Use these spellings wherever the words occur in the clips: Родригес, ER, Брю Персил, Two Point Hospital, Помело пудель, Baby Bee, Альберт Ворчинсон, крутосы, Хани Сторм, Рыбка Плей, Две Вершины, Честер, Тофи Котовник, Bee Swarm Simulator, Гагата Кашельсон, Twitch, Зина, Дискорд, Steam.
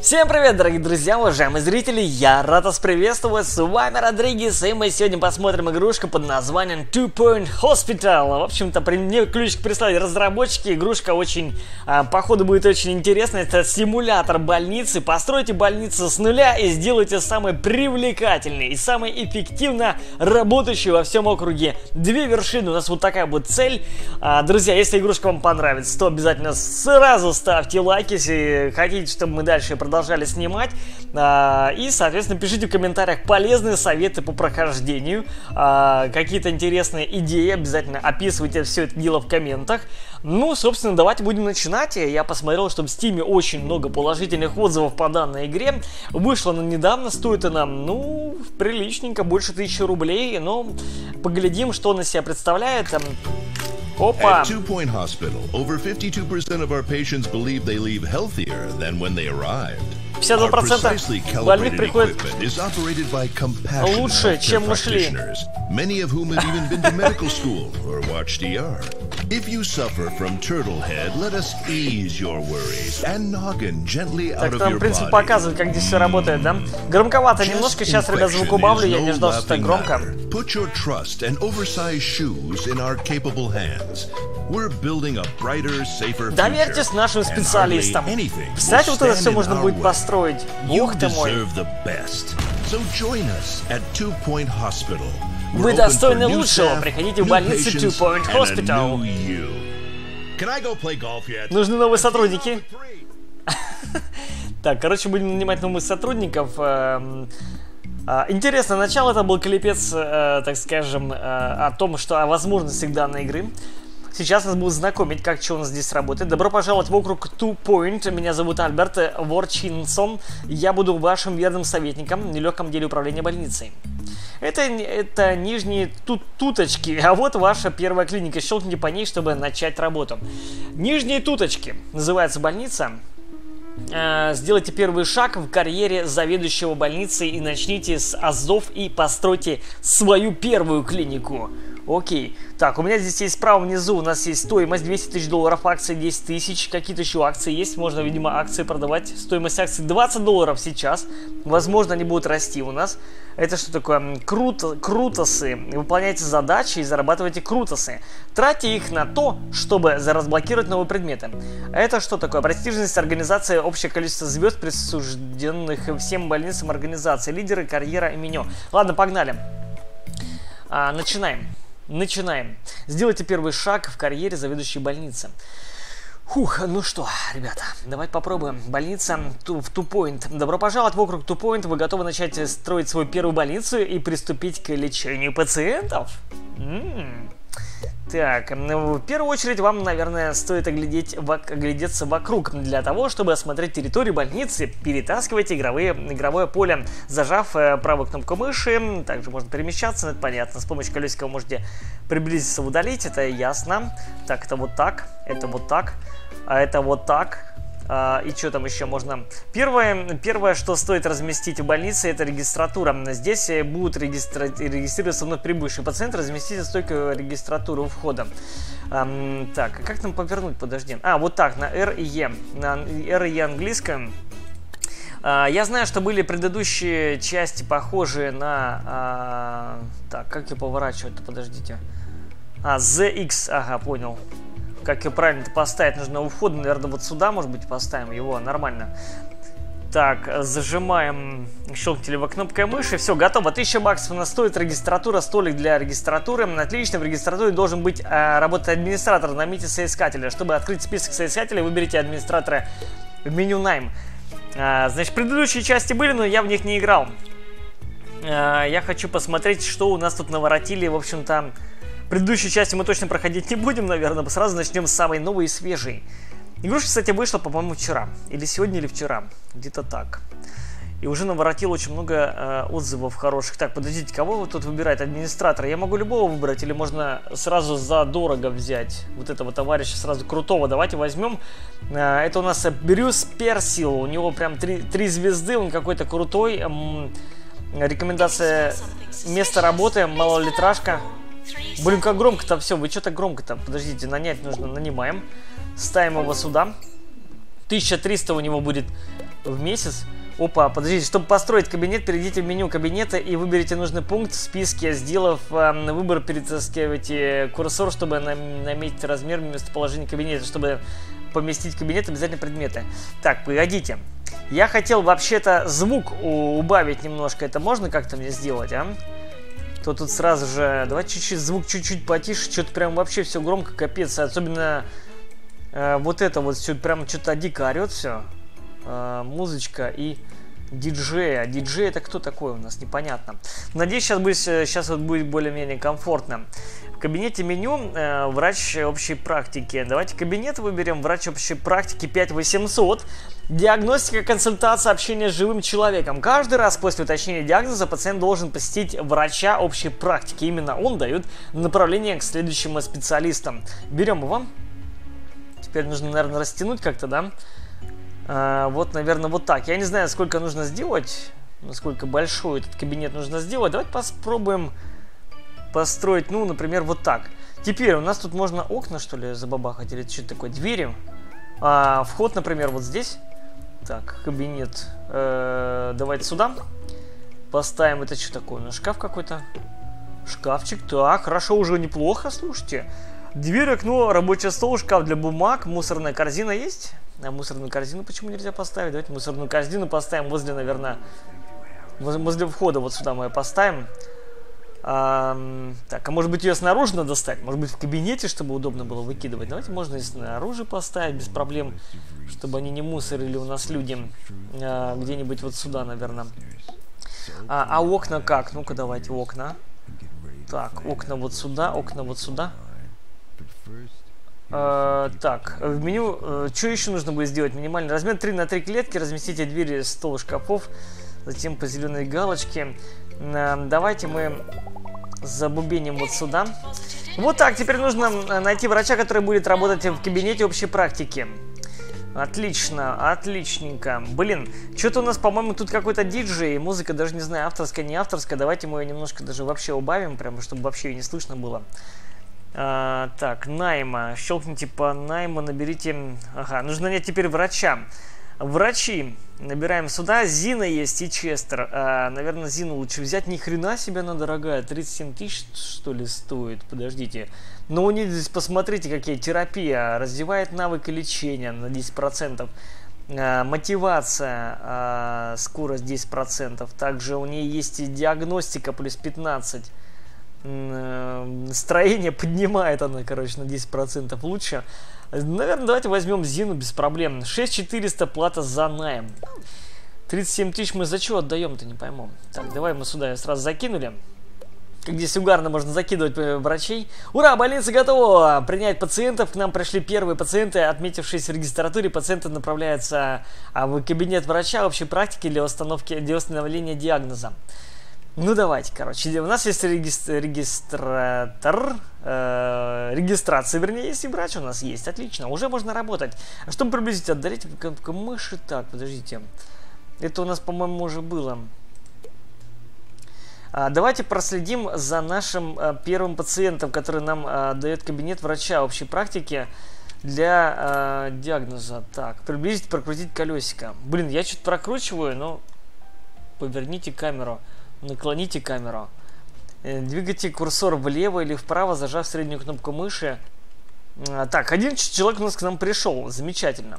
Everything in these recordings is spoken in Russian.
Всем привет, дорогие друзья, уважаемые зрители, я рад вас приветствовать, с вами Родригес, и мы сегодня посмотрим игрушку под названием Two Point Hospital. В общем-то, мне ключик прислали разработчики, игрушка очень, походу, будет очень интересная. Это симулятор больницы, постройте больницу с нуля и сделайте самой привлекательной и самой эффективно работающей во всем округе. Две вершины, у нас вот такая будет цель. Друзья, если игрушка вам понравится, то обязательно сразу ставьте лайки, если хотите, чтобы мы дальше продолжали снимать, и, соответственно, пишите в комментариях полезные советы по прохождению, какие-то интересные идеи, обязательно описывайте все это дело в комментах. Ну, собственно, давайте будем начинать. Я посмотрел, что в Steam очень много положительных отзывов по данной игре. Вышла она недавно, стоит она, ну, приличненько, больше 1000 рублей, но поглядим, что она себя представляет. Опа! At Two Point Hospital, over 52% of our patients believe they leave healthier than when they arrived. 52% больных приходят лучше, чем мы шли. Many of whom have even been to medical school or watched ER. If you suffer from turtle head, let us ease your worries and noggin gently out of your body. Так, там, в принципе, показывают, как здесь все работает, да? Громковато немножко, сейчас, ребят, звук убавлю, я не ждал, что так громко. Put your trust and oversized shoes in our capable hands. We're building a brighter, safer future. Доверьтесь нашим специалистам. Кстати, вот это все можно будет построить. Бог ты мой. Вы достойны лучшего. Приходите в больницу Two Point Hospital. Нужны новые сотрудники. Так, короче, будем нанимать новых сотрудников. Интересно, начало это был клипец, так скажем, о том, что о возможностях данной игры. Сейчас нас будут знакомить, как что у нас здесь работает. Добро пожаловать в округ Two Point. Меня зовут Альберт Ворчинсон. Я буду вашим верным советником в нелегком деле управления больницей. Это нижние туточки. А вот ваша первая клиника. Щелкните по ней, чтобы начать работу. Нижние туточки. Называется больница. Сделайте первый шаг в карьере заведующего больницы и начните с азов и постройте свою первую клинику. Окей. Так, у меня здесь есть справа внизу, у нас есть стоимость 200 тысяч долларов, акции 10 тысяч, какие-то еще акции есть, можно, видимо, акции продавать. Стоимость акций 20 долларов сейчас, возможно, они будут расти у нас. Это что такое? Крутосы. Выполняйте задачи и зарабатывайте крутосы. Тратьте их на то, чтобы разблокировать новые предметы. Это что такое? Престижность организации, общее количество звезд, присужденных всем больницам организации, лидеры, карьера и меню. Ладно, погнали. Начинаем. Сделайте первый шаг в карьере заведующей больницы. Фух, ну что, ребята, давайте попробуем. Больница в Two Point. Добро пожаловать в округ Two Point. Вы готовы начать строить свою первую больницу и приступить к лечению пациентов? Так, ну, в первую очередь вам, наверное, стоит оглядеться вокруг. Для того, чтобы осмотреть территорию больницы, перетаскивайте игровое поле, зажав правую кнопку мыши. Также можно перемещаться, это понятно. С помощью колесика вы можете приблизиться, удалить, это ясно. Так, это вот так, это вот так, а это вот так. И что там еще можно? Первое, что стоит разместить в больнице, это регистратура. Здесь будут регистрироваться вновь прибывшие пациенты. Разместите стойкую регистратуру у входа. Так, как там повернуть? Подожди. А, вот так, на R и E. На R и E английском. Я знаю, что были предыдущие части, похожие на... Так, как ее поворачивать-то? Подождите. А, ZX. Ага, понял. Как ее правильно-то поставить? Нужно у входа, наверное, вот сюда, может быть, поставим его, нормально. Так, зажимаем, щелкнули его кнопкой мыши, все, готово. 1000 баксов у нас стоит регистратура, столик для регистратуры. Отлично, в регистратуре должен быть работать администратор, наймите соискателя. Чтобы открыть список соискателей, выберите администратора в меню «Найм». Значит, предыдущие части были, но я в них не играл. Я хочу посмотреть, что у нас тут наворотили, в общем-то... Предыдущую часть мы точно проходить не будем, наверное, сразу начнем с самой новой и свежей. Игрушка, кстати, вышла, по-моему, вчера. Или сегодня, или вчера. Где-то так. И уже наворотил очень много отзывов хороших. Так, подождите, кого тут выбирает? Администратора. Я могу любого выбрать, или можно сразу задорого взять вот этого товарища, сразу крутого. Давайте возьмем. Это у нас Брю Персил. У него прям три звезды, он какой-то крутой. Рекомендация места работы, малолитражка. Блин, как громко-то все, вы что так громко-то? Подождите, нанять нужно, нанимаем. Ставим его сюда. 1300 у него будет в месяц. Опа, подождите, чтобы построить кабинет, перейдите в меню кабинета и выберите нужный пункт в списке, сделав выбор, перетаскивайте курсор, чтобы наметить размер местоположения кабинета, чтобы поместить в кабинет обязательно предметы. Так, погодите. Я хотел вообще-то звук убавить немножко. Это можно как-то мне сделать, а? То тут сразу же... Давай чуть-чуть звук чуть-чуть потише, что-то прям вообще все громко, капец. Особенно вот это вот все прям что-то дико орет все. Музычка и диджея. Диджей это кто такой у нас? Непонятно. Надеюсь, сейчас вот будет более-менее комфортно. В кабинете меню врач общей практики. Давайте кабинет выберем. Врач общей практики 5800. Диагностика, консультация, общение с живым человеком. Каждый раз после уточнения диагноза пациент должен посетить врача общей практики. Именно он дает направление к следующим специалистам. Берем его. Теперь нужно, наверное, растянуть как-то, да? Вот, наверное, вот так. Я не знаю, сколько нужно сделать, насколько большой этот кабинет нужно сделать. Давайте попробуем построить, ну, например, вот так. Теперь у нас тут можно окна, что ли, забабахать, или что-то такое, двери. Вход, например, вот здесь. Так, кабинет. Давайте сюда. Поставим, это что такое? У нас шкаф какой-то. Шкафчик, так, хорошо, уже неплохо, слушайте. Дверь, окно, рабочий стол, шкаф для бумаг, мусорная корзина есть? А мусорную корзину почему нельзя поставить? Давайте мусорную корзину поставим возле, наверное, возле входа. Вот сюда мы ее поставим. Так, а может быть ее снаружи надо достать? Может быть в кабинете, чтобы удобно было выкидывать? Давайте можно и снаружи поставить, без проблем, чтобы они не мусорили у нас люди. Где-нибудь вот сюда, наверное. А окна как? Ну-ка, давайте окна. Так, окна вот сюда, окна вот сюда. Так, в меню что еще нужно будет сделать? Минимальный размер 3×3 клетки. Разместите двери, стол, шкафов. Затем по зеленой галочке. Давайте мы забубеним вот сюда. Вот так, теперь нужно найти врача, который будет работать в кабинете общей практики. Отлично, отличненько. Блин, что-то у нас, по-моему, тут какой-то диджей. Музыка, даже не знаю, авторская, не авторская. Давайте мы ее немножко даже вообще убавим, прям, чтобы вообще ее не слышно было. Так, найма. Щелкните по найму, наберите... Ага, нужно нанять теперь врача. Врачи. Набираем сюда. Зина есть и Честер. Наверное, Зину лучше взять. Ни хрена себе она дорогая. 37 тысяч, что ли, стоит? Подождите. Но у них здесь, посмотрите, какие терапия. Развивает навыки лечения на 10%. Мотивация. Скорость 10%. Также у нее есть и диагностика плюс 15%. Строение поднимает она, короче, на 10% лучше. Наверное, давайте возьмем Зину без проблем. 6400 плата за найм. 37 тысяч мы за чего отдаем-то, не пойму. Так, давай мы сюда ее сразу закинули. Как здесь угарно можно закидывать врачей. Ура, больница готова принять пациентов. К нам пришли первые пациенты, отметившиеся в регистратуре. Пациенты направляются в кабинет врача общей практики для установления диагноза. Ну давайте, короче, у нас есть регистратор, регистрация, вернее, есть и врач у нас есть, отлично, уже можно работать. А чтобы приблизить, отдалить мыши, так, подождите, это у нас, по-моему, уже было. Давайте проследим за нашим первым пациентом, который нам дает кабинет врача общей практики для диагноза. Так, приблизить, прокрутить колесико. Блин, я что-то прокручиваю, но поверните камеру. Наклоните камеру. Двигайте курсор влево или вправо, зажав среднюю кнопку мыши. Так, один человек у нас к нам пришел. Замечательно.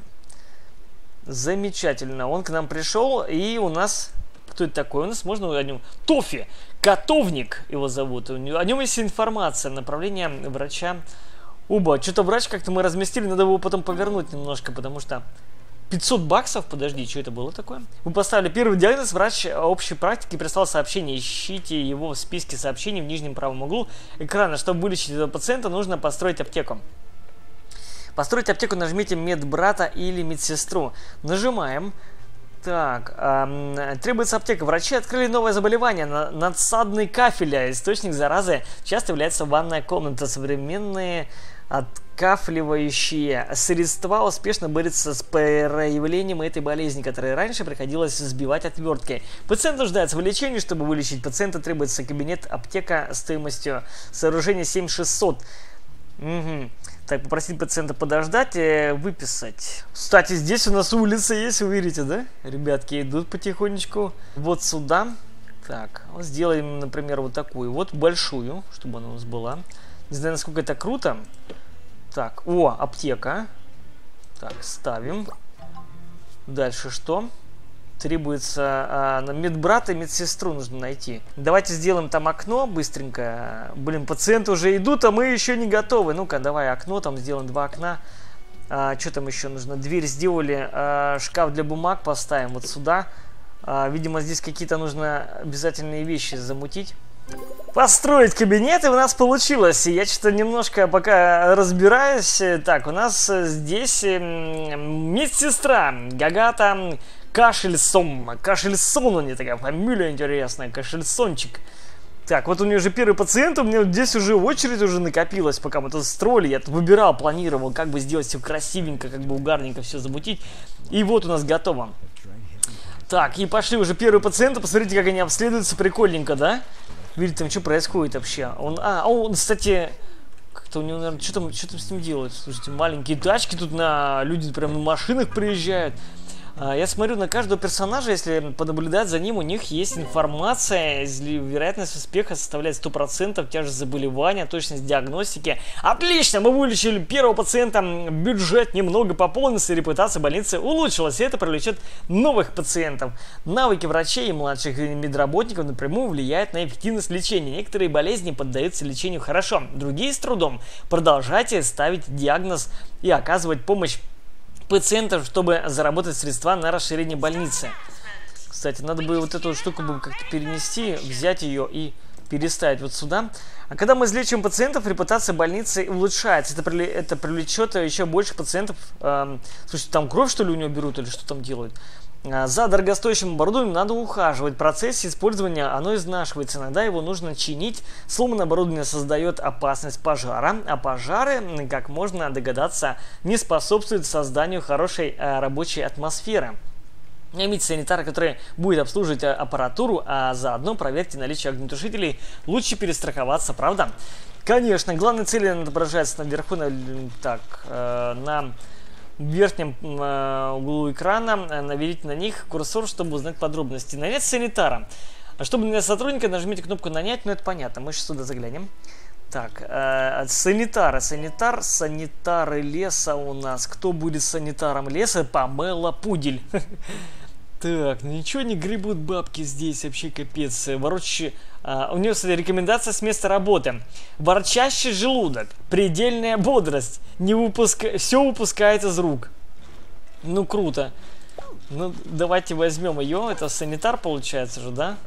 Замечательно. Он к нам пришел, и у нас... Кто это такой? У нас можно о нем... Тофи! Котовник его зовут. О нем есть информация. Направление врача. Оба, что-то врач как-то мы разместили. Надо его потом повернуть немножко, потому что... 500 баксов? Подожди, что это было такое? Вы поставили первый диагноз, врач общей практики прислал сообщение. Ищите его в списке сообщений в нижнем правом углу экрана. Чтобы вылечить этого пациента, нужно построить аптеку. Построить аптеку, нажмите медбрата или медсестру. Нажимаем. Так, требуется аптека. Врачи открыли новое заболевание. Надсадный кафеля. Источник заразы часто является ванная комната. Современные... откафливающие средства успешно борются с проявлением этой болезни, которой раньше приходилось сбивать отверткой. Пациент нуждается в лечении. Чтобы вылечить пациента, требуется кабинет-аптека стоимостью сооружения 7600. Угу. Так, попросить пациента подождать и выписать. Кстати, здесь у нас улица есть, вы видите, да? Ребятки идут потихонечку вот сюда. Так, сделаем, например, вот такую вот большую, чтобы она у нас была. Не знаю, насколько это круто. Так, о, аптека. Так, ставим. Дальше что? Требуется медбрат и медсестру нужно найти. Давайте сделаем там окно быстренько. Блин, пациенты уже идут, а мы еще не готовы. Ну-ка, давай окно, там сделаем два окна. Что там еще нужно? Дверь сделали, шкаф для бумаг поставим вот сюда. Видимо, здесь какие-то нужно обязательные вещи замутить. Построить кабинет, и у нас получилось. Я что-то немножко пока разбираюсь. Так, у нас здесь медсестра Гагата Кашельсон. Кашельсон у нее такая фамилия интересная. Кашельсончик. Так, вот у нее уже первый пациент, у меня вот здесь уже очередь уже накопилась, пока мы тут строили. Я тут выбирал, планировал, как бы сделать все красивенько, как бы угарненько все замутить. И вот у нас готово. Так, и пошли уже первые пациенты. Посмотрите, как они обследуются. Прикольненько, да? Видите, там что происходит вообще? Он, кстати, как-то у него, наверное, что там с ним делают? Слушайте, маленькие тачки тут люди прям на машинах приезжают. Я смотрю, на каждого персонажа, если понаблюдать за ним, у них есть информация, вероятность успеха составляет 100%, тяжесть заболевания, точность диагностики. Отлично, мы вылечили первого пациента, бюджет немного пополнился, репутация больницы улучшилась, и это привлечет новых пациентов. Навыки врачей и младших медработников напрямую влияют на эффективность лечения. Некоторые болезни поддаются лечению хорошо, другие с трудом. Продолжайте ставить диагноз и оказывать помощь пациентов, чтобы заработать средства на расширение больницы. Кстати, надо бы вот эту штуку как-то перенести, взять ее и переставить вот сюда. А когда мы излечим пациентов, репутация больницы улучшается. Это привлечет еще больше пациентов. Слушайте, там кровь, что ли, у него берут или что там делают? За дорогостоящим оборудованием надо ухаживать. В процессе использования оно изнашивается. Иногда его нужно чинить. Сломанное оборудование создает опасность пожара. А пожары, как можно догадаться, не способствуют созданию хорошей рабочей атмосферы. Наймите санитара, который будет обслуживать аппаратуру, а заодно проверьте наличие огнетушителей. Лучше перестраховаться, правда? Конечно, главные цели отображаются наверху, на верхнем углу экрана. Наведите на них курсор, чтобы узнать подробности. Нанять санитара. А чтобы нанять сотрудника, нажмите кнопку «Нанять», но это понятно, мы сейчас сюда заглянем. Так, санитары леса у нас. Кто будет санитаром леса? Помело пудель. Так, ничего не гребут бабки здесь, вообще капец. У него, кстати, рекомендация с места работы. Ворчащий желудок, предельная бодрость, все упускает из рук. Ну, круто. Ну, давайте возьмем ее. Это санитар получается же, да?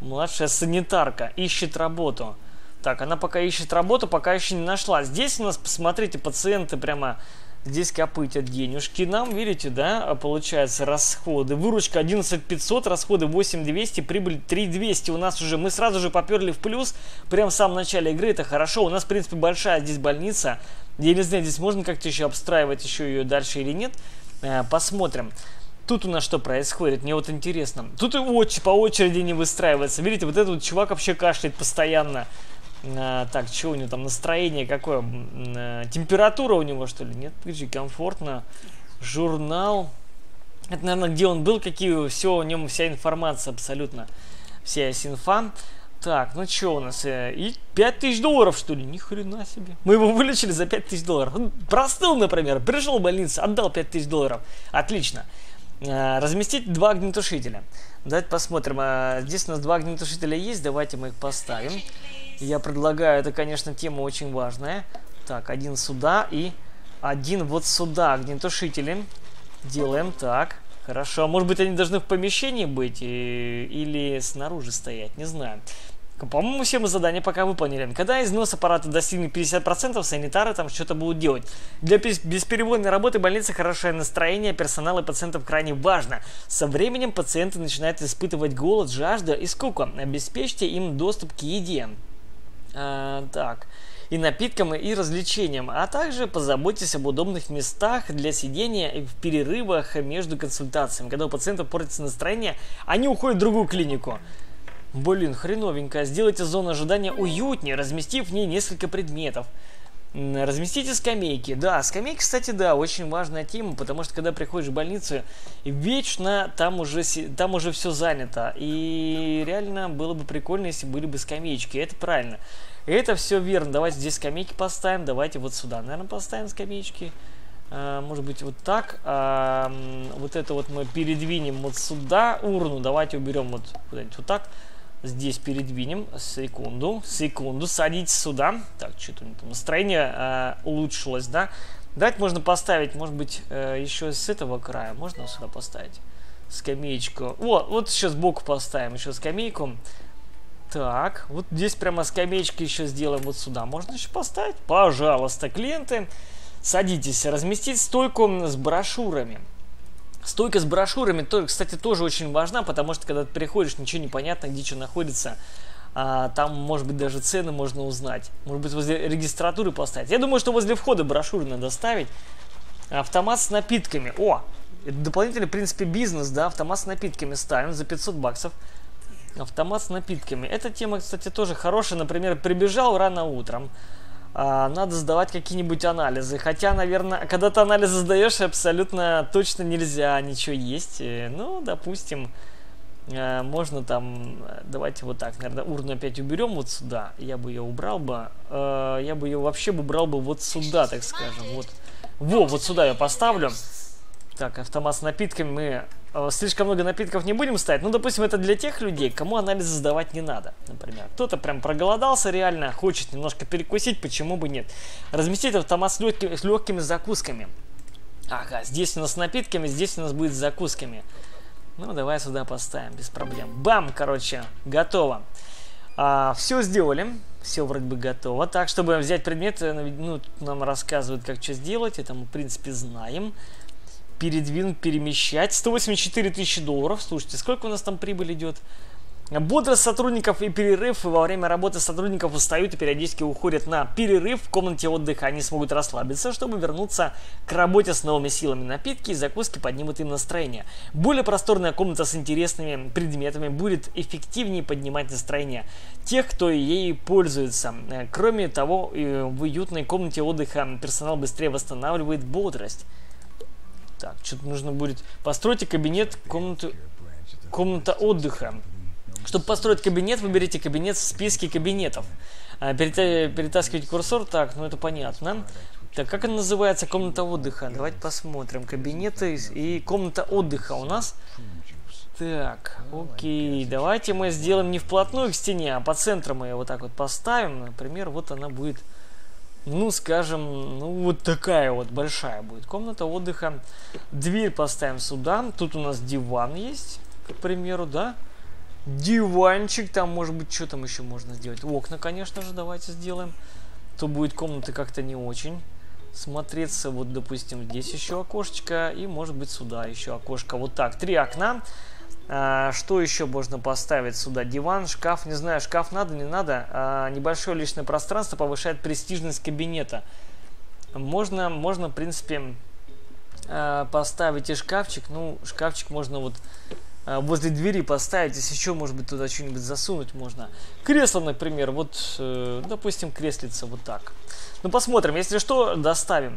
Младшая санитарка ищет работу. Так, она пока ищет работу, пока еще не нашла. Здесь у нас, посмотрите, пациенты прямо здесь копытят денежки. Нам, видите, да, получается расходы. Выручка 11500, расходы 8200, прибыль 3200. У нас уже, мы сразу же поперли в плюс. Прям в самом начале игры, это хорошо. У нас, в принципе, большая здесь больница. Я не знаю, здесь можно как-то еще обстраивать еще ее дальше или нет. Посмотрим. Тут у нас что происходит, мне вот интересно. Тут и по очереди не выстраивается. Видите, вот этот вот чувак вообще кашляет постоянно. Так, что у него там, настроение какое? Температура у него, что ли? Нет, комфортно. Журнал. Это, наверное, где он был, какие все у него, вся информация абсолютно. Вся инфа. Так, ну что у нас? И 5000 долларов, что ли? Ни хрена себе. Мы его вылечили за 5000 долларов. Он простыл, например, пришел в больницу, отдал 5000 долларов. Отлично. Разместить два огнетушителя. Давайте посмотрим. Здесь у нас два огнетушителя есть, давайте мы их поставим. Я предлагаю, это, конечно, тема очень важная. Так, один сюда и один вот сюда. Огнетушители делаем так. Хорошо, может быть, они должны в помещении быть или снаружи стоять, не знаю. По-моему, все мы задания пока выполнили. Когда износ аппарата достигнет 50%, санитары там что-то будут делать. Для бесперебойной работы больницы хорошее настроение персонала и пациентов крайне важно. Со временем пациенты начинают испытывать голод, жажду и скуку. Обеспечьте им доступ к еде. Так, и напиткам, и развлечениям. А также позаботьтесь об удобных местах для сидения и в перерывах между консультациями. Когда у пациентов портится настроение, они уходят в другую клинику. Блин, хреновенько. Сделайте зону ожидания уютнее, разместив в ней несколько предметов. Разместите скамейки. Да, скамейки, кстати, да, очень важная тема, потому что когда приходишь в больницу, вечно там уже все занято. И реально было бы прикольно, если были бы скамеечки. Это правильно. Это все верно. Давайте здесь скамейки поставим. Давайте вот сюда, наверное, поставим скамеечки. Может быть, вот так. Вот это вот мы передвинем вот сюда. Урну давайте уберем вот куда-нибудь вот так. Здесь передвинем. Секунду. Секунду. Садитесь сюда. Так, что-то у меня там настроение улучшилось, да? Дать можно поставить, может быть, еще с этого края. Можно сюда поставить скамеечку. Вот еще сбоку поставим еще скамейку. Так, вот здесь прямо скамеечки еще сделаем вот сюда. Можно еще поставить? Пожалуйста, клиенты, садитесь. Разместить стойку с брошюрами. Стойка с брошюрами, кстати, тоже очень важна, потому что, когда ты приходишь, ничего не понятно, где что находится. Там, может быть, даже цены можно узнать. Может быть, возле регистратуры поставить. Я думаю, что возле входа брошюры надо ставить. Автомат с напитками. О, это дополнительный, в принципе, бизнес, да, автомат с напитками ставим за 500 баксов. Автомат с напитками. Эта тема, кстати, тоже хорошая. Например, прибежал рано утром. Надо сдавать какие-нибудь анализы. Хотя, наверное, когда ты анализы сдаешь, абсолютно точно нельзя ничего есть. Ну, допустим, можно там... Давайте вот так, наверное, урну опять уберем вот сюда. Я бы ее убрал бы. Я бы ее вообще убрал бы вот сюда, так скажем. Вот. Вот сюда я поставлю. Так, автомат с напитками мы... Слишком много напитков не будем ставить. Ну, допустим, это для тех людей, кому анализы сдавать не надо. Например, кто-то прям проголодался реально, хочет немножко перекусить, почему бы нет. Разместить автомат с легкими закусками. Ага, здесь у нас с напитками, здесь у нас будет с закусками. Ну, давай сюда поставим, без проблем. Бам, короче, готово. Все сделали, все вроде бы готово. Так, чтобы взять предмет, ну, нам рассказывают, как что сделать. Это мы, в принципе, знаем. Передвинуть, перемещать. 184 тысячи долларов. Слушайте, сколько у нас там прибыль идет? Бодрость сотрудников и перерыв. Во время работы сотрудников устают и периодически уходят на перерыв. В комнате отдыха они смогут расслабиться, чтобы вернуться к работе с новыми силами. Напитки и закуски поднимут им настроение. Более просторная комната с интересными предметами будет эффективнее поднимать настроение тех, кто ей пользуется. Кроме того, в уютной комнате отдыха персонал быстрее восстанавливает бодрость. Так, что-то нужно будет... Постройте кабинет, комната отдыха. Чтобы построить кабинет, выберите кабинет в списке кабинетов. Перетаскивать курсор, так, ну это понятно. Так, как она называется, комната отдыха? Давайте посмотрим. Кабинеты и комната отдыха у нас. Так, окей, давайте мы сделаем не вплотную к стене, а по центру мы ее вот так вот поставим. Например, вот она будет... Ну, скажем, ну вот такая вот большая будет комната отдыха. Дверь поставим сюда. Тут у нас диван есть, к примеру, да? Диванчик. Там, может быть, что там еще можно сделать? Окна, конечно же, давайте сделаем. То будет комната как-то не очень смотреться. Вот, допустим, здесь еще окошечко. И, может быть, сюда еще окошко. Вот так, 3 окна. Что еще можно поставить сюда? Диван, шкаф, не знаю, шкаф надо, не надо. Небольшое личное пространство повышает престижность кабинета. Можно в принципе, поставить и шкафчик. Ну, шкафчик можно вот возле двери поставить. Если еще, может быть, туда что-нибудь засунуть можно. Кресло, например, вот, допустим, креслица вот так. Ну, посмотрим, если что, доставим.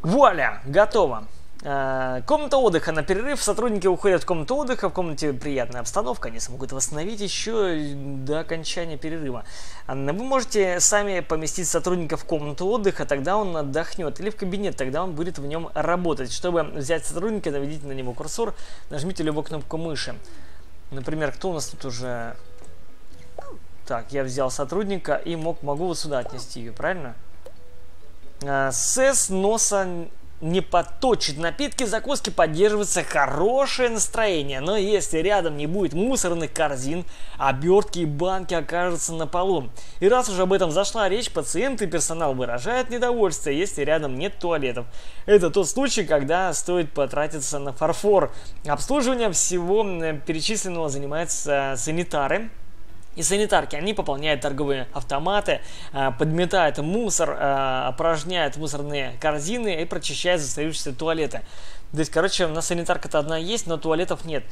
Вуаля, готово. Комната отдыха на перерыв. Сотрудники уходят в комнату отдыха. В комнате приятная обстановка. Они смогут восстановить еще до окончания перерыва. Вы можете сами поместить сотрудника в комнату отдыха. Тогда он отдохнет. Или в кабинет. Тогда он будет в нем работать. Чтобы взять сотрудника, наведите на него курсор. Нажмите любую кнопку мыши. Например, кто у нас тут уже... Так, я взял сотрудника и могу вот сюда отнести ее. Правильно? С носа... Не подточит напитки, закуски, поддерживается хорошее настроение. Но если рядом не будет мусорных корзин, обертки и банки окажутся на полу. И раз уже об этом зашла речь, пациенты и персонал выражают недовольство, если рядом нет туалетов. Это тот случай, когда стоит потратиться на фарфор. Обслуживание всего перечисленного занимаются санитары и санитарки. Они пополняют торговые автоматы, подметают мусор, опорожняют мусорные корзины и прочищают застающиеся туалеты. То есть, короче, у нас санитарка-то одна есть, но туалетов нет.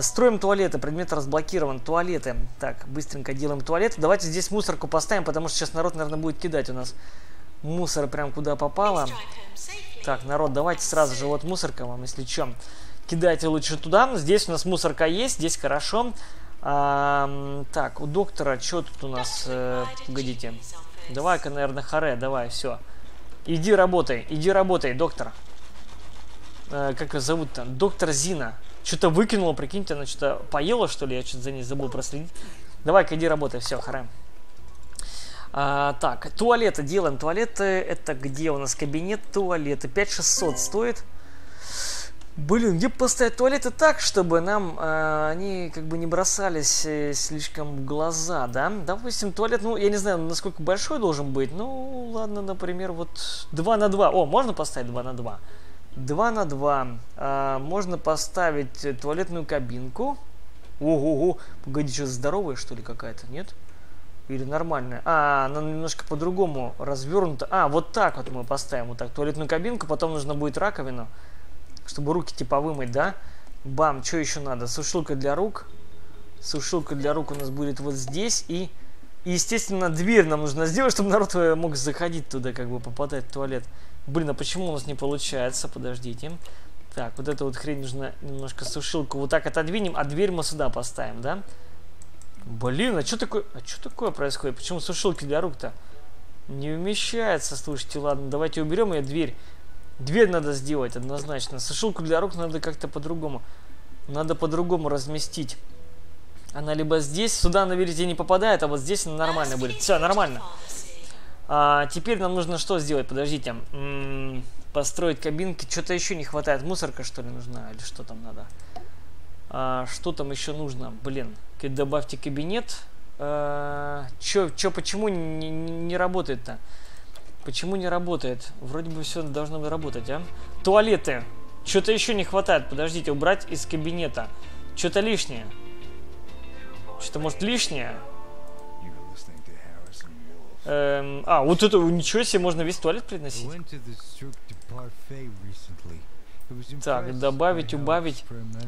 Строим туалеты, предмет разблокирован, туалеты. Так, быстренько делаем туалет. Давайте здесь мусорку поставим, потому что сейчас народ, наверное, будет кидать у нас. Мусор прям куда попало. Так, народ, давайте сразу же вот мусорка вам, если чем. Кидайте лучше туда. Здесь у нас мусорка есть, здесь хорошо. Так, у доктора, что тут у нас? Погодите. Давай-ка, наверное, харе, давай, все. Иди работай, доктор. Как ее зовут-то? Доктор Зина. Что-то выкинула, прикиньте, она что-то поела, что ли? Я что-то за ней забыл проследить. Давай-ка, иди работай, все, харе. Так, туалеты делаем. Туалеты, это где у нас кабинет туалета? 5600 стоит. Блин, где поставить туалеты так, чтобы нам они как бы не бросались слишком в глаза, да? Допустим, туалет, ну, я не знаю, насколько большой должен быть. Ну, ладно, например, вот 2 на 2. О, можно поставить 2 на 2? 2 на 2. Можно поставить туалетную кабинку. Ого-го, погоди, что, здоровая, что ли, какая-то, нет? Или нормальная? А, она немножко по-другому развернута. А, вот так вот мы поставим, вот так, туалетную кабинку, потом нужно будет раковину. Чтобы руки типа вымыть, да? Бам, что еще надо? Сушилка для рук. Сушилка для рук у нас будет вот здесь. И естественно, дверь нам нужно сделать, чтобы народ мог заходить туда, как бы попадать в туалет. Блин, а почему у нас не получается? Подождите. Так, вот эту вот хрень нужно немножко сушилку вот так отодвинем, а дверь мы сюда поставим, да? Блин, а что такое? А что такое происходит? Почему сушилки для рук-то? Не вмещается, слушайте, ладно, давайте уберем ее дверь. Дверь надо сделать однозначно. Сушилку для рук надо как-то по-другому. Надо по-другому разместить. Она либо здесь, сюда она, видите, не попадает, а вот здесь она нормально будет. Все, нормально. Теперь нам нужно что сделать? Подождите. Построить кабинки. Что-то еще не хватает. Мусорка, что ли, нужна? Или что там надо? Что там еще нужно? Блин. Добавьте кабинет. Почему не работает-то? Почему не работает? Вроде бы все должно работать, а? Туалеты. Что-то еще не хватает. Подождите, убрать из кабинета. Что-то лишнее. Что-то, может, лишнее? Вот это, ничего себе, можно весь туалет приносить. Так, добавить, убавить.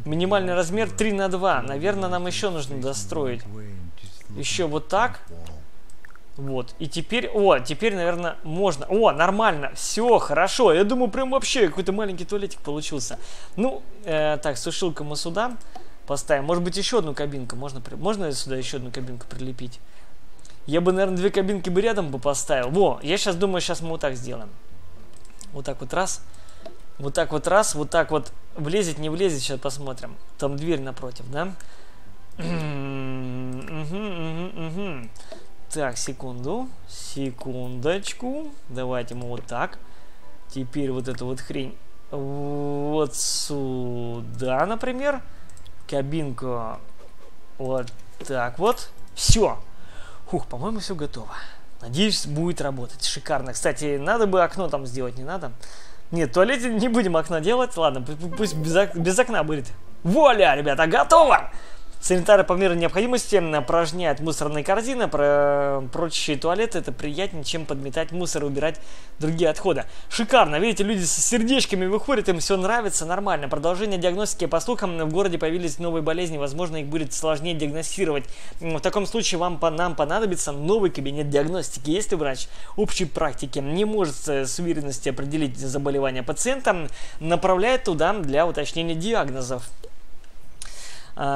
Минимальный размер 3 на 2. Наверное, нам еще нужно достроить. Еще вот так. Вот, и теперь, теперь, наверное, можно. О, нормально, все, хорошо. Я думаю, прям вообще какой-то маленький туалетик получился. Ну, так, сушилку мы сюда поставим. Может быть, еще одну кабинку. Можно сюда еще одну кабинку прилепить? Я бы, наверное, две кабинки бы рядом бы поставил. Во, я сейчас думаю, сейчас мы вот так сделаем. Вот так вот раз. Вот так вот раз, вот так вот. Влезет, не влезет, сейчас посмотрим. Там дверь напротив, да? Так, секунду, секундочку, давайте мы вот так, теперь вот эту вот хрень вот сюда, например, кабинку вот так вот, все, ух, по-моему, все готово, надеюсь, будет работать, шикарно, кстати, надо бы окно там сделать, не надо, нет, в туалете не будем окна делать, ладно, пусть без окна будет, вуаля, ребята, готово! Санитары по мере необходимости опорожняют мусорные корзины, прочие туалеты. Это приятнее, чем подметать мусор и убирать другие отходы. Шикарно, видите, люди с сердечками выходят, им все нравится, нормально. Продолжение диагностики. По слухам, в городе появились новые болезни, возможно, их будет сложнее диагностировать. В таком случае нам понадобится новый кабинет диагностики. Если врач общей практики не может с уверенностью определить заболевание пациента, направляет туда для уточнения диагнозов.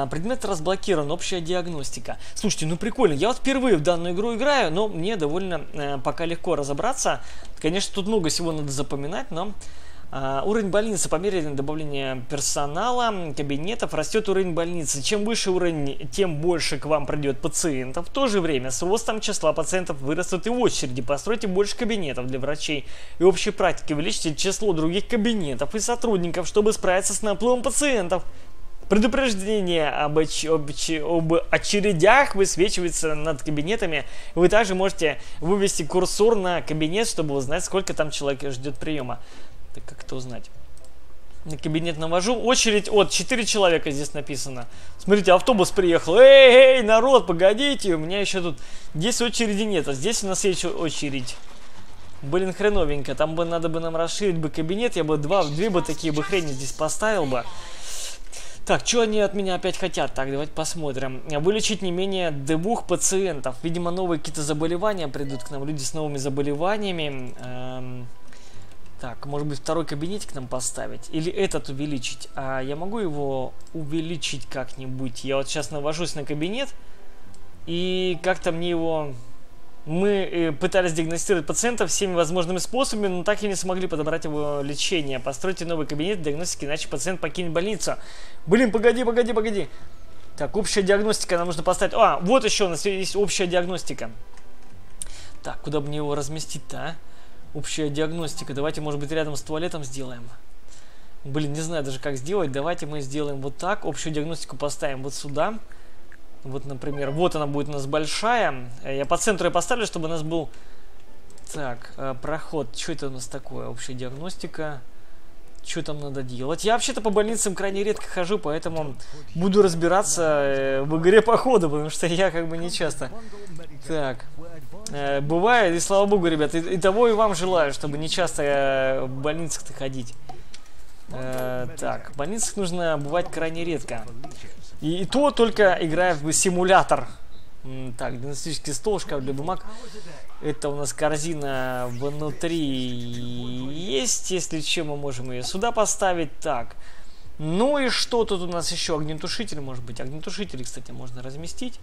Предмет разблокирован, общая диагностика. Слушайте, ну прикольно, я вот впервые в данную игру играю, но мне довольно пока легко разобраться. Конечно, тут много всего надо запоминать, но... Уровень больницы. По мере добавления персонала, кабинетов растет уровень больницы. Чем выше уровень, тем больше к вам придет пациентов. В то же время с ростом числа пациентов вырастут и очереди. Постройте больше кабинетов для врачей и общей практики. Увеличьте число других кабинетов и сотрудников, чтобы справиться с наплывом пациентов. Предупреждение об очередях высвечивается над кабинетами. Вы также можете вывести курсор на кабинет, чтобы узнать, сколько там человек ждет приема. Так как это узнать? На кабинет навожу. Очередь от 4 человека здесь написано. Смотрите, автобус приехал. Эй, народ, погодите, у меня еще тут... Здесь очереди нет, а здесь у нас еще очередь. Блин, хреновенько. Там бы надо бы нам расширить бы кабинет. Я бы две такие бы хрени здесь поставил бы. Так, что они от меня опять хотят? Так, давайте посмотрим. Вылечить не менее 2 пациентов. Видимо, новые какие-то заболевания придут к нам. Люди с новыми заболеваниями. Так, может быть, второй кабинетик нам поставить? Или этот увеличить? А я могу его увеличить как-нибудь? Я вот сейчас навожусь на кабинет. И как-то мне его... Мы пытались диагностировать пациентов всеми возможными способами, но так и не смогли подобрать его лечение. Постройте новый кабинет диагностики, иначе пациент покинет больницу. Блин, погоди. Так, общая диагностика нам нужно поставить. А, вот еще у нас есть общая диагностика. Так, куда бы мне его разместить-то, а? Общая диагностика. Давайте, может быть, рядом с туалетом сделаем. Блин, не знаю даже, как сделать. Давайте мы сделаем вот так. Общую диагностику поставим вот сюда. Вот, например, вот она будет у нас большая. Я по центру ее поставлю, чтобы у нас был... Так, проход. Что это у нас такое? Общая диагностика. Что там надо делать? Я вообще-то по больницам крайне редко хожу, поэтому буду разбираться в игре по ходу, потому что я как бы не часто. Так, бывает, и слава богу, ребят, и того и вам желаю, чтобы не часто в больницах-то ходить. Так, в больницах нужно бывать крайне редко. И то только играя в симулятор. Так, диагностический стол, шкаф для бумаг. Это у нас корзина внутри есть. Если чем, мы можем ее сюда поставить. Так, ну и что тут у нас еще? Огнетушитель, может быть. Огнетушитель, кстати, можно разместить.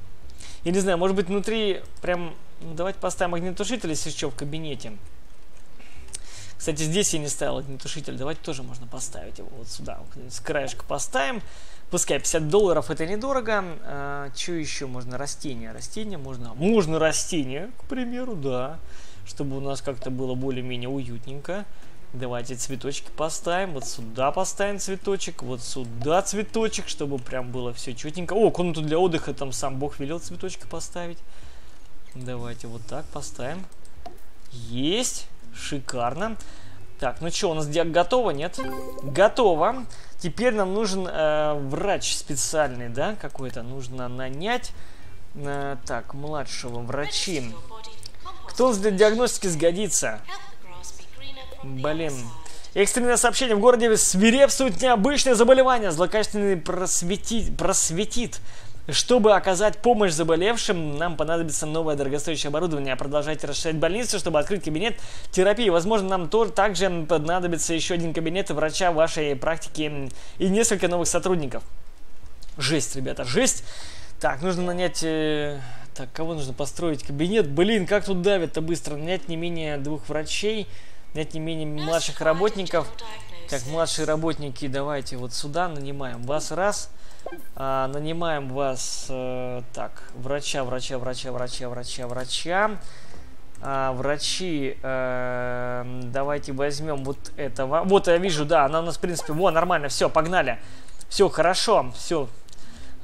Я не знаю, может быть, внутри прям... Давайте поставим огнетушитель, если что, в кабинете. Кстати, здесь я не ставил огнетушитель. Давайте тоже можно поставить его вот сюда. С краешка поставим. Пускай $50, это недорого. А, что еще можно? Растения. Растения можно. Можно растения, к примеру, да. Чтобы у нас как-то было более-менее уютненько. Давайте цветочки поставим. Вот сюда поставим цветочек. Вот сюда цветочек, чтобы прям было все четенько. О, комнату для отдыха там сам Бог велел цветочки поставить. Давайте вот так поставим. Есть. Шикарно. Так, ну что, у нас диаг готово, нет? Готово. Теперь нам нужен врач специальный, да, какой-то. Нужно нанять, так, младшего врача. Кто у нас для диагностики сгодится? Блин. Экстренное сообщение. В городе свирепствует необычное заболевание. Злокачественный просветит. Чтобы оказать помощь заболевшим, нам понадобится новое дорогостоящее оборудование. Продолжайте расширять больницу, чтобы открыть кабинет терапии. Возможно, нам также понадобится еще один кабинет врача вашей практики и несколько новых сотрудников. Жесть, ребята, жесть. Так, нужно нанять... Так, кого нужно построить? Кабинет? Блин, как тут давит-то быстро. Нанять не менее 2 врачей, нанять не менее младших работников. Так, младшие работники, давайте вот сюда нанимаем вас раз. Нанимаем вас, так, врача. Врачи, давайте возьмем вот этого. Вот я вижу, да, она у нас, в принципе, во, нормально, все, погнали. Все, хорошо, все,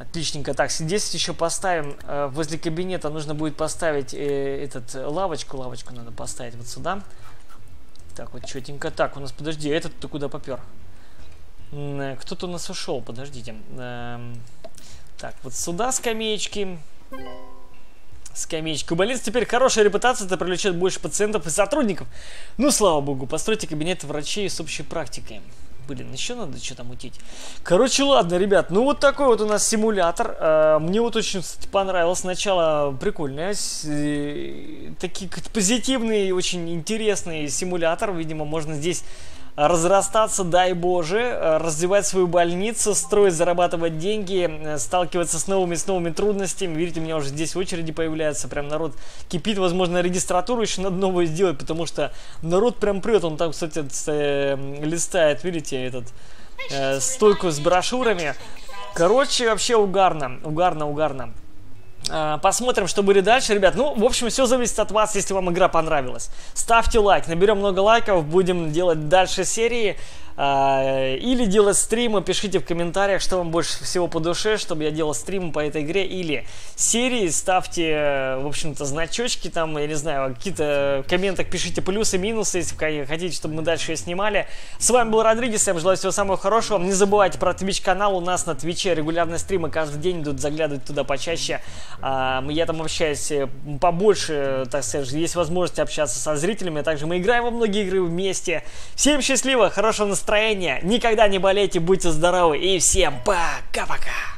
отличненько. Так, здесь еще поставим, возле кабинета нужно будет поставить этот, лавочку надо поставить вот сюда. Так, вот четенько. Так, у нас, подожди, этот-то куда попер? Кто-то у нас ушел, подождите. Так, вот сюда скамеечки. Скамеечка. У больницы теперь хорошая репутация, это привлечет больше пациентов и сотрудников. Ну, слава богу, постройте кабинет врачей с общей практикой. Блин, еще надо что-то мутить. Короче, ладно, ребят, ну вот такой вот у нас симулятор. Мне вот очень, кстати, понравилось. Сначала прикольный, такие позитивные, очень интересный симулятор. Видимо, можно здесь... разрастаться, дай боже, развивать свою больницу, строить, зарабатывать деньги, сталкиваться с новыми трудностями. Видите, у меня уже здесь очереди появляются, прям народ кипит, возможно, регистратуру еще надо новую сделать, потому что народ прям прет, он там, кстати, листает, видите, этот стойку с брошюрами. Короче, вообще угарно. Посмотрим, что будет дальше, ребят. Ну, в общем, все зависит от вас, если вам игра понравилась. Ставьте лайк, наберем много лайков, будем делать дальше серии или делать стримы. Пишите в комментариях, что вам больше всего по душе, чтобы я делал стримы по этой игре или серии. Ставьте, в общем-то, значочки там, я не знаю, какие-то в комментах пишите плюсы, минусы, если хотите, чтобы мы дальше ее снимали. С вами был Родригес, я вам желаю всего самого хорошего. Не забывайте про Twitch канал, у нас на Твиче регулярные стримы, каждый день идут, заглядывать туда почаще. Я там общаюсь побольше, так сказать, есть возможность общаться со зрителями, а также мы играем во многие игры вместе. Всем счастливо, хорошего настроения. настроение. Никогда не болейте, будьте здоровы и всем пока-пока.